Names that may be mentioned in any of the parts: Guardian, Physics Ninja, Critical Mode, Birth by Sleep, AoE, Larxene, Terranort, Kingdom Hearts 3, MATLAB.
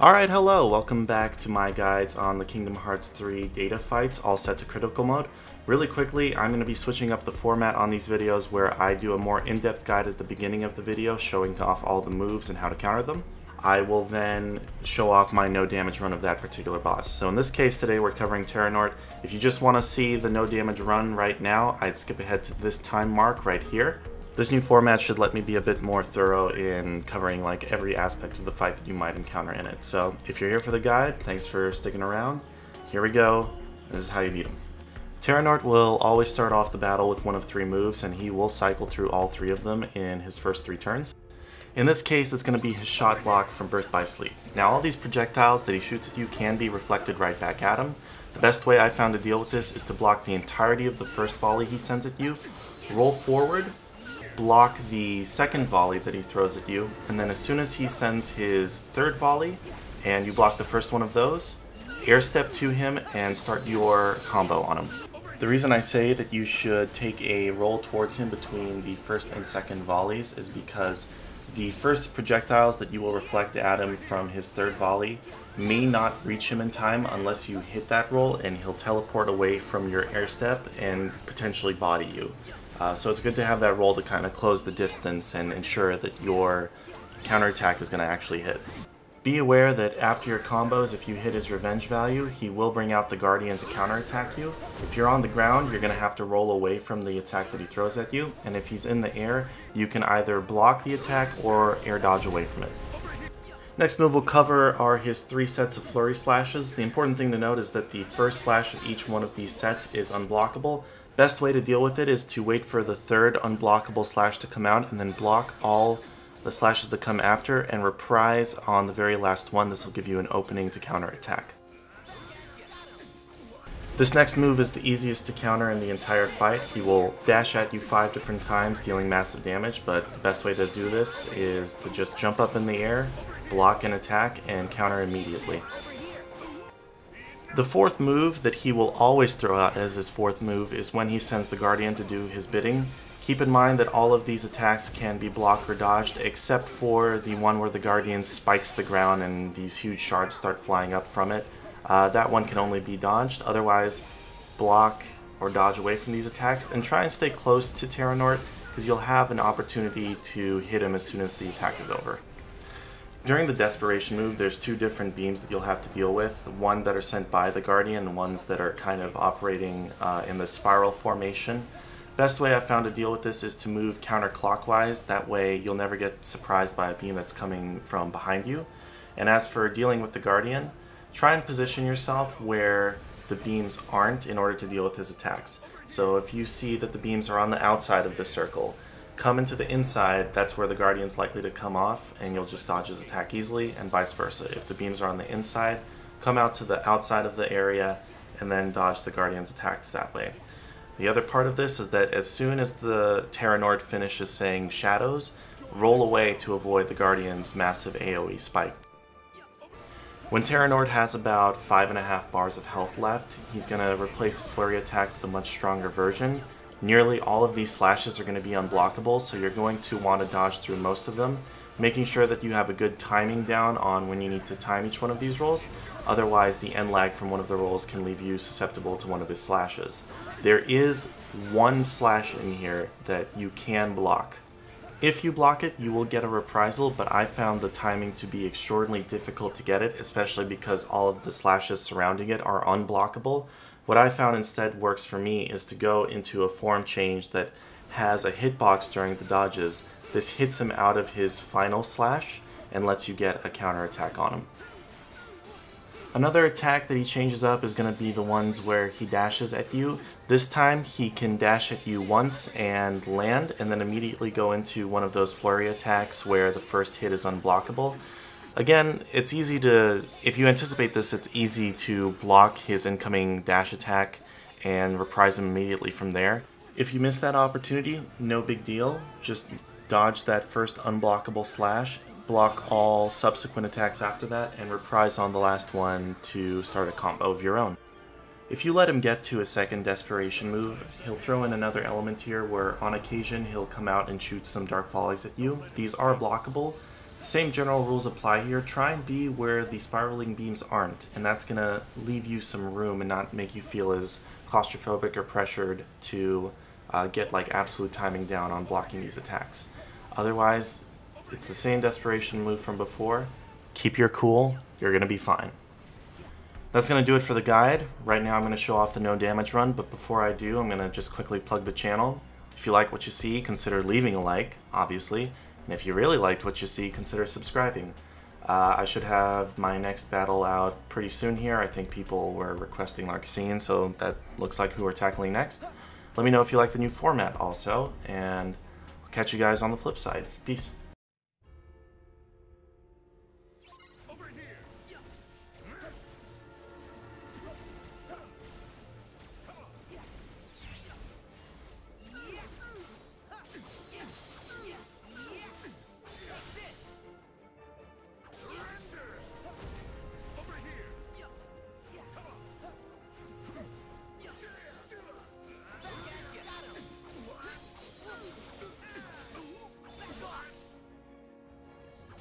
Alright, hello, welcome back to my guides on the Kingdom Hearts 3 data fights, all set to critical mode. Really quickly, I'm going to be switching up the format on these videos where I do a more in-depth guide at the beginning of the video showing off all the moves and how to counter them. I will then show off my no damage run of that particular boss. So in this case today we're covering Terranort. If you just want to see the no damage run right now, I'd skip ahead to this time mark right here. This new format should let me be a bit more thorough in covering like every aspect of the fight that you might encounter in it. So if you're here for the guide, thanks for sticking around. Here we go. This is how you beat him. Terranort will always start off the battle with one of three moves, and he will cycle through all three of them in his first three turns. In this case, it's going to be his shot block from Birth by Sleep. Now all these projectiles that he shoots at you can be reflected right back at him. The best way I found to deal with this is to block the entirety of the first volley he sends at you, roll forward, block the second volley that he throws at you, and then as soon as he sends his third volley and you block the first one of those, air step to him and start your combo on him. The reason I say that you should take a roll towards him between the first and second volleys is because the first projectiles that you will reflect at him from his third volley may not reach him in time unless you hit that roll, and he'll teleport away from your air step and potentially body you. So it's good to have that roll to kind of close the distance and ensure that your counterattack is going to actually hit. Be aware that after your combos, if you hit his revenge value, he will bring out the Guardian to counterattack you. If you're on the ground, you're going to have to roll away from the attack that he throws at you, and if he's in the air, you can either block the attack or air dodge away from it. Next move we'll cover are his three sets of flurry slashes. The important thing to note is that the first slash of each one of these sets is unblockable. Best way to deal with it is to wait for the third unblockable slash to come out and then block all the slashes that come after and reprise on the very last one. This will give you an opening to counterattack. This next move is the easiest to counter in the entire fight. He will dash at you 5 different times, dealing massive damage, but the best way to do this is to just jump up in the air, block an attack, and counter immediately. The fourth move that he will always throw out as his fourth move is when he sends the Guardian to do his bidding. Keep in mind that all of these attacks can be blocked or dodged except for the one where the Guardian spikes the ground and these huge shards start flying up from it. That one can only be dodged. Otherwise, block or dodge away from these attacks and try and stay close to Terranort because you'll have an opportunity to hit him as soon as the attack is over. During the Desperation move, there's two different beams that you'll have to deal with. One that are sent by the Guardian, and ones that are kind of operating in the spiral formation. Best way I've found to deal with this is to move counterclockwise. That way you'll never get surprised by a beam that's coming from behind you. And as for dealing with the Guardian, try and position yourself where the beams aren't in order to deal with his attacks. So if you see that the beams are on the outside of the circle, come into the inside, that's where the Guardian's likely to come off, and you'll just dodge his attack easily, and vice versa. If the beams are on the inside, come out to the outside of the area, and then dodge the Guardian's attacks that way. The other part of this is that as soon as the Terranort finishes saying shadows, roll away to avoid the Guardian's massive AoE spike. When Terranort has about 5.5 bars of health left, he's going to replace his flurry attack with a much stronger version. Nearly all of these slashes are going to be unblockable, so you're going to want to dodge through most of them, making sure that you have a good timing down on when you need to time each one of these rolls. Otherwise, the end lag from one of the rolls can leave you susceptible to one of his slashes. There is one slash in here that you can block. If you block it, you will get a reprisal, but I found the timing to be extraordinarily difficult to get it, especially because all of the slashes surrounding it are unblockable. What I found instead works for me is to go into a form change that has a hitbox during the dodges. This hits him out of his final slash and lets you get a counterattack on him. Another attack that he changes up is going to be the ones where he dashes at you. This time he can dash at you once and land, and then immediately go into one of those flurry attacks where the first hit is unblockable. Again, it's easy to, if you anticipate this, it's easy to block his incoming dash attack and reprise him immediately from there. If you miss that opportunity, no big deal. Just dodge that first unblockable slash, block all subsequent attacks after that, and reprise on the last one to start a combo of your own. If you let him get to a second Desperation move, he'll throw in another element here where on occasion he'll come out and shoot some dark volleys at you. These are blockable, Same general rules apply here. Try and be where the spiraling beams aren't, and that's going to leave you some room and not make you feel as claustrophobic or pressured to get like absolute timing down on blocking these attacks. Otherwise, it's the same desperation move from before. Keep your cool, you're going to be fine. That's going to do it for the guide. Right now I'm going to show off the no damage run, but before I do, I'm going to just quickly plug the channel. If you like what you see, consider leaving a like, obviously. And if you really liked what you see, consider subscribing. I should have my next battle out pretty soon here. I think people were requesting Larxene, so that looks like who we're tackling next. Let me know if you like the new format also, and I'll catch you guys on the flip side. Peace.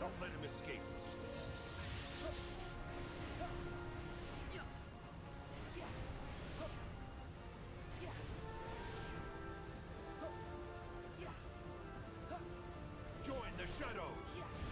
Don't let him escape. Join the shadows.